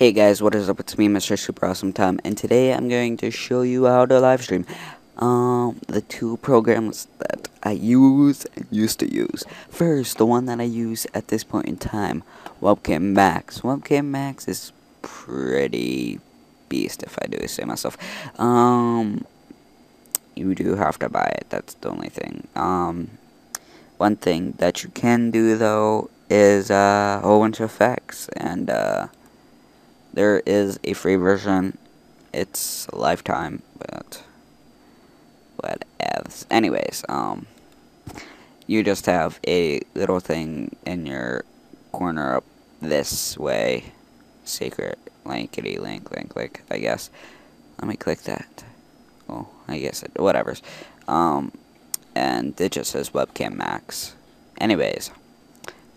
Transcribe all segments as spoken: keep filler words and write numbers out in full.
Hey guys, what is up? It's me, Mister Super Awesome Tom, and today I'm going to show you how to live stream um, the two programs that I use and used to use. First, the one that I use at this point in time, Webcam Max. Webcam Max is pretty beast, if I do say myself. Um, you do have to buy it. That's the only thing. Um, one thing that you can do though is uh, a whole bunch of effects and. Uh, There is a free version. It's a lifetime, but whatevs. Anyways, um, you just have a little thing in your corner up this way. Secret linkity link link link. I guess. Let me click that. Oh, I guess it. Whatever's. Um, and it just says Webcam Max. Anyways,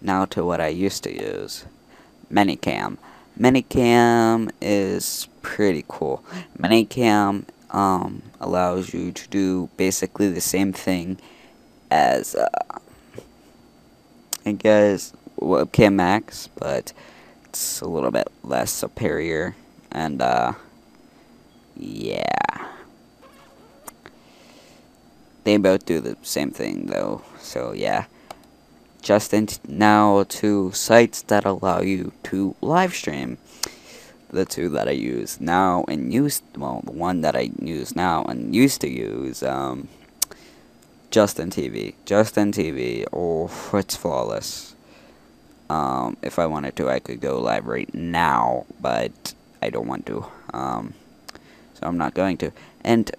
now to what I used to use, ManyCam. ManyCam is pretty cool. ManyCam um, allows you to do basically the same thing as, uh, I guess, Webcam Max, but it's a little bit less superior. And, uh, yeah. They both do the same thing, though, so yeah. Justin now to sites that allow you to live stream. The two that I use now and used, well, the one that I use now and used to use, um, Justin dot T V. Justin dot T V, oh, it's flawless. Um, if I wanted to, I could go live right now, but I don't want to. Um, so I'm not going to. And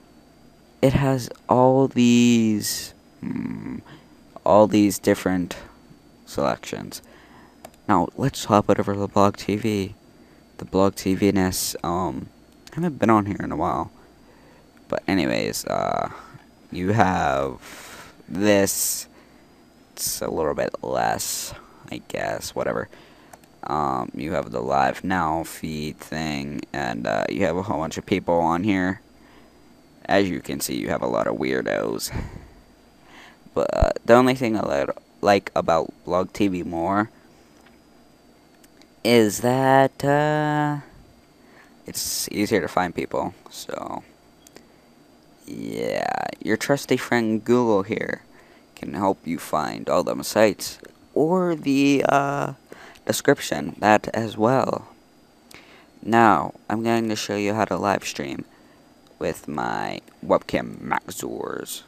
it has all these, hmm, all these different selections. Now let's hop it over to the blog T V. The blog T V-ness, um I haven't been on here in a while. But anyways, uh you have this. It's a little bit less, I guess, whatever. Um you have the live now feed thing, and uh you have a whole bunch of people on here. As you can see, you have a lot of weirdos. But uh, the only thing I like about Blog T V more is that uh, it's easier to find people. So, yeah, your trusty friend Google here can help you find all them sites or the uh, description, that as well. Now, I'm going to show you how to live stream with my Webcam Maxors.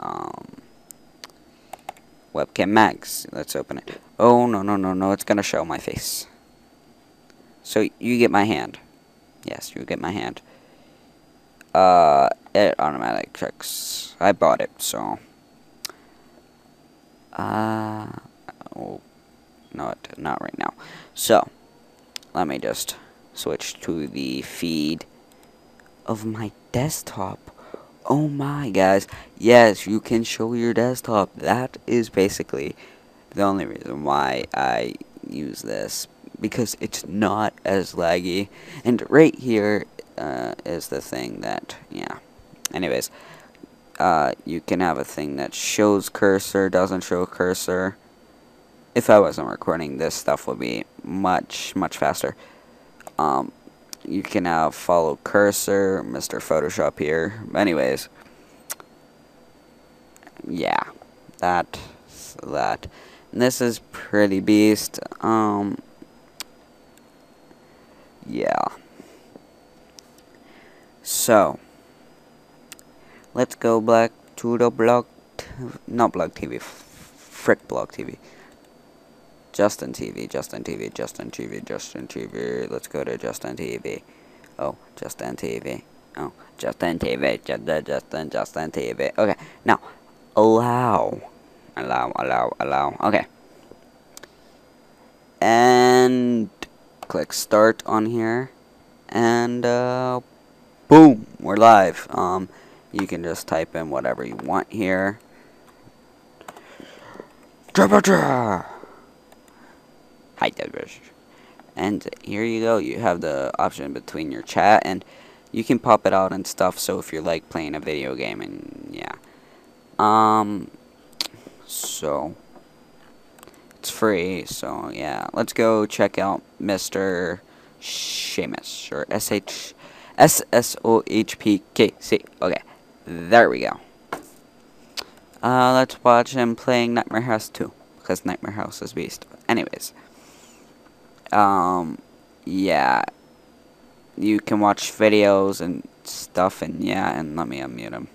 Um, Webcam Max. Let's open it. Oh, no, no, no, no. It's going to show my face. So, you get my hand. Yes, you get my hand. Uh, it automatic checks. I bought it, so. Uh, oh, not, not right now. So, let me just switch to the feed of my desktop. Oh my, guys, yes, you can show your desktop. That is basically the only reason why I use this, because it's not as laggy. And right here uh, is the thing that, yeah, anyways, uh, you can have a thing that shows cursor, doesn't show cursor. If I wasn't recording, this stuff would be much, much faster. Um, You can have follow cursor, Mister Photoshop here. Anyways, yeah, that, that. And this is pretty beast. Um, yeah. So let's go back to the blog, not blog T V, frick blog T V. Justin dot T V, Justin dot T V, Justin dot T V, Justin dot T V. Let's go to Justin dot T V. Oh, Justin dot T V. Oh, Justin dot T V, Justin, Justin, Justin dot T V. Okay, now allow, allow, allow, allow. Okay, and click start on here, and uh, boom, we're live. Um, you can just type in whatever you want here. Dra-ba-dra! And here you go, you have the option between your chat, and you can pop it out and stuff, so if you're like playing a video game, and yeah. Um so it's free, so yeah, let's go check out Mister Seamus, or S H S S O H P K C. Okay, there we go. Uh, let's watch him playing Nightmare House two, because Nightmare House is beast. Anyways, um, yeah, you can watch videos and stuff, and yeah, and let me unmute him.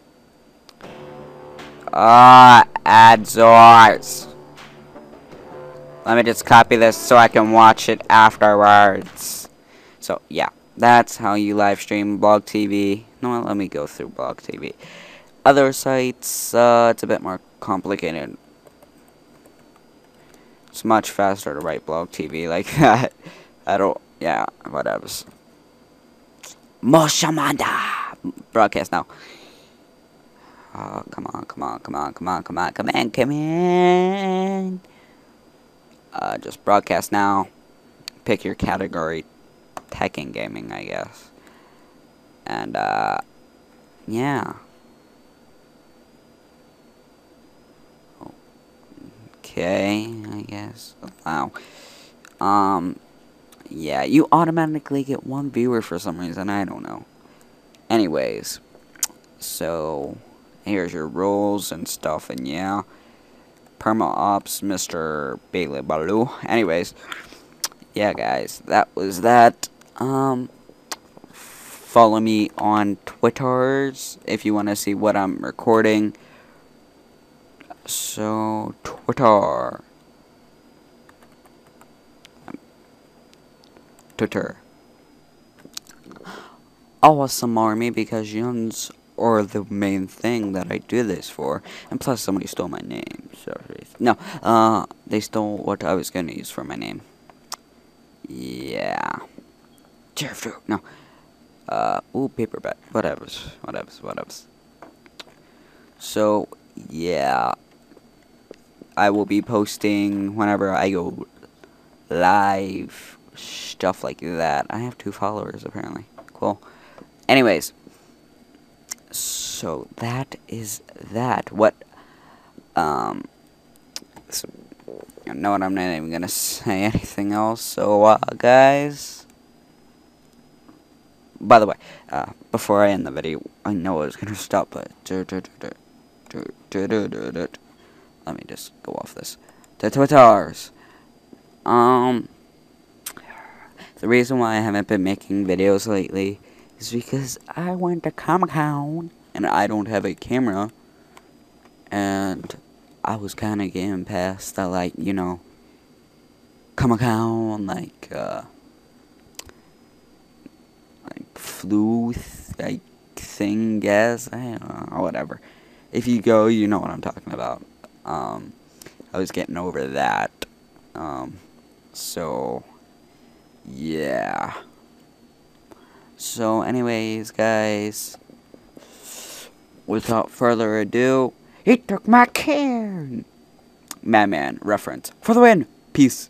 Ah, uh, AdSource. Let me just copy this so I can watch it afterwards. So yeah, that's how you live stream Blog T V. No, let me go through Blog T V. Other sites, uh, it's a bit more complicated. It's much faster to write Blog T V like that. I don't, yeah, whatever. Moshamanda! Broadcast now. Oh, come on, come on, come on, come on, come on, come on, come on. Uh, just broadcast now. Pick your category. Tech and gaming, I guess. And, uh, yeah. Okay, I guess. Wow. Um, yeah, you automatically get one viewer for some reason. I don't know. Anyways, so here's your rules and stuff, and yeah, Perma Ops, Mister Bailey Baloo. Anyways, yeah, guys, that was that. Um, follow me on Twitters if you want to see what I'm recording. So, Twitter. Twitter. Awesome Army, because yawns are the main thing that I do this for. And plus, somebody stole my name. Sorry. No, uh, they stole what I was going to use for my name. Yeah. No. Uh, ooh, paperback. Whatevs. Whatevs. Whatevs. So, yeah. I will be posting whenever I go live, stuff like that. I have two followers, apparently. Cool. Anyways, so that is that. What, um, so, you know what, I'm not even gonna say anything else, so, uh, guys, by the way, uh, before I end the video, I know I was gonna stop, but, let me just go off this. The Twitters. Um, the reason why I haven't been making videos lately is because I went to Comic-Con and I don't have a camera. And I was kind of getting past the, like, you know, Comic-Con, like, uh, like, flu, th like, thing, guess. I don't know, whatever. If you go, you know what I'm talking about. Um, I was getting over that, um, so, yeah, so anyways, guys, without further ado, he took my can, Madman reference, for the win, peace.